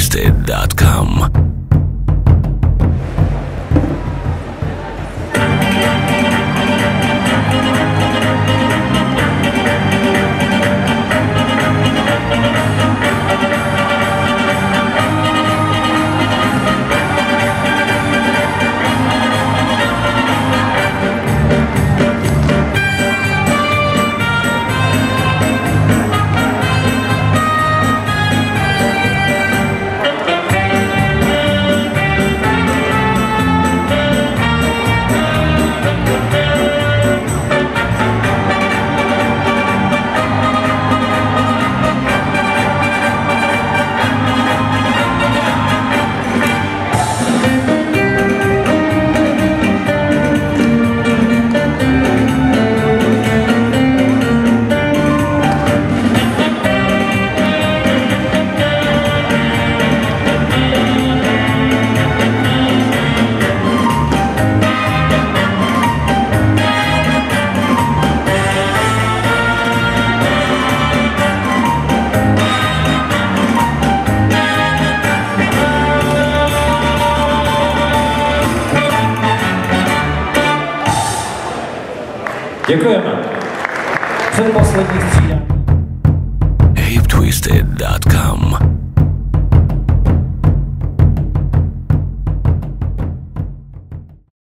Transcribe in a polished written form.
Twisted.com. Děkujeme. Předposlední střídání. HapeTwisted.com